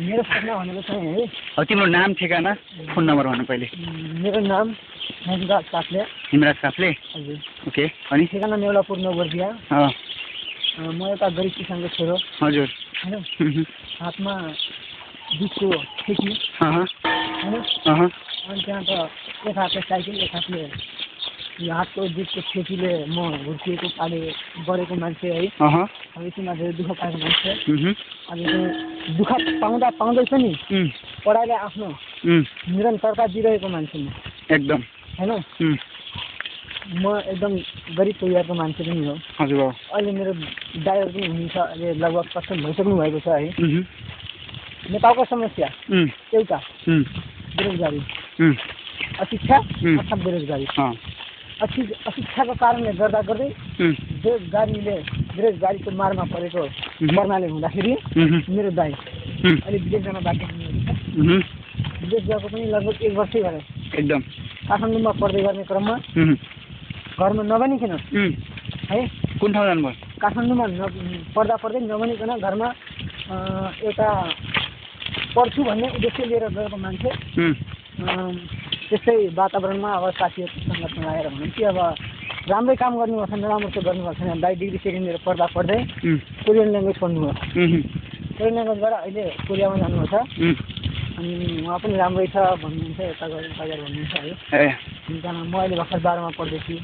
मेरो ठेगाना भनेको छैन है। अब तिम्रो नाम ठेगाना फोन नम्बर भन्नु पहिले। मेरो नाम हिमराज काफ्ले। हिमराज काफ्ले हजुर। ओके अनि ठेगाना नेवलापुर नगरबिया। म एउटा गरिब किसानको छोरो हजुर हैन। हातमा दुधको ठेकी हैन अनि त्यहाँ त एक हातले साइकल एक हातले यो हातको दुधको ठेकीले म हुर्किएको पाले बढेको मान्छे है। अब यसमा धेरै दुःख पाएको मान्छे अनि दुःख पाउँदा पाउँदै पनि पढाइले आफ्नो निरन्तरता दिइरहेको मान्छे म एकदम हैन। म एकदम गरिब परिवारको मान्छे पनि हो हजुर। अहिले मेरो ड्राइभर पनि हुनुहुन्छ, अहिले लगभग 50 भइसक्नु भएको छ है। नेपालको समस्या एउटा बेरोजगारी अशिक्षा अथवा बेरोजगारी। अशिक्षाको कारणले गर्दा गर्दै बेरोजगारीको मारमा परेको मर्नाले हुँदाखेरि मेरो दाइ अहिले विदेश जान बाध्य हुनुहुन्छ। विदेश गएको पनि लगभग 1 वर्षै भयो। एकदम काठमाडौँमा पढ्दै गर्ने क्रममा घरमा नबनिकन है कुन ठाउँ जानुभयो? काठमाडौँमा पढ्दा पढ्दै नबनिकन घरमा एउटा पढ्छु भन्ने उद्देश्य लिएर गएको मान्छे त्यस्तै वातावरणमा अब साथीहरूसँग आएर भनौँ कि अब राम्रै काम गर्नुभएको छ नराम्रो त गर्नुभएको छैन। बाई डिग्री सेकेन्ड इयर पढ्दा पढ्दै कोरियन ल्याङ्ग्वेज पढ्नुभयो। कोरियन ल्याङ्ग्वेजबाट अहिले कोरियामा जानुहुन्छ अनि उहाँ पनि राम्रै छ भन्नुहुन्छ, यता गरेर भन्नुहुन्छ है। म अहिले भर्खर 12मा पढ्दैछु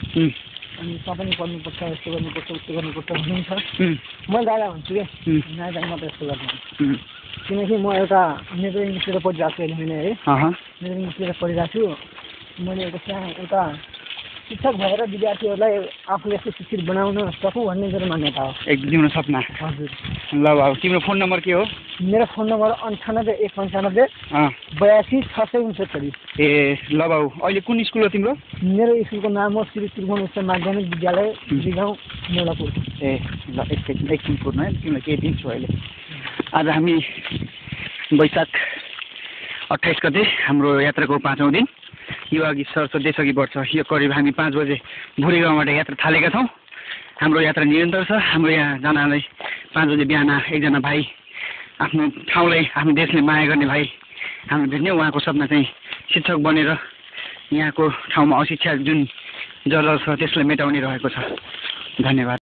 अनि तपाईँ पढ्नुपर्छ यस्तो गर्नुपर्छ उस्तो गर्नुपर्छ भन्नुहुन्छ। मैले दादा भन्छु क्या नाइ दाइ म त यस्तो गर्नु किनकि म एउटा मेरो इङ्ग्लिसतिर पढिरहेको छु अहिले मैले है। मेरो इङ्ग्लिसतिर पढिरहेको छु। मैले एउटा सानो एउटा शिक्षक भएर विद्यार्थीहरूलाई आफूले यस्तो शिक्षित बनाउन सकौँ भन्ने मेरो मान्यता हो तिम्रो सपना हजुर। ल भाउ तिम्रो फोन नम्बर के हो? मेरो फोन नम्बर 981995826669। ए ल भाउ अहिले कुन स्कुल हो तिम्रो? मेरो स्कुलको नाम हो श्री त्रिभुवन स्नातदन विद्यालय बिगाउँ नेवलापुर। ए ल एकछिन एकछिन पुर्न तिमीलाई केही दिन्छु अहिले। आज हामी वैशाख 28 गते हाम्रो यात्राको 5औं दिन यो अघि सरस्वतीदेखि वर्ष यो करिब हामी 5 बजे भुरे गाउँबाट यात्रा थालेका छौँ। हाम्रो यात्रा निरन्तर छ। हाम्रो यहाँ जानलाई 5 बजे बिहान एकजना भाइ आफ्नो ठाउँलाई आफ्नो देशले माया गर्ने भाइ हाम्रो भेट्ने उहाँको सपना चाहिँ शिक्षक बनेर यहाँको ठाउँमा अशिक्षा जुन जर्जर छ त्यसलाई मेटाउने रहेको छ। धन्यवाद।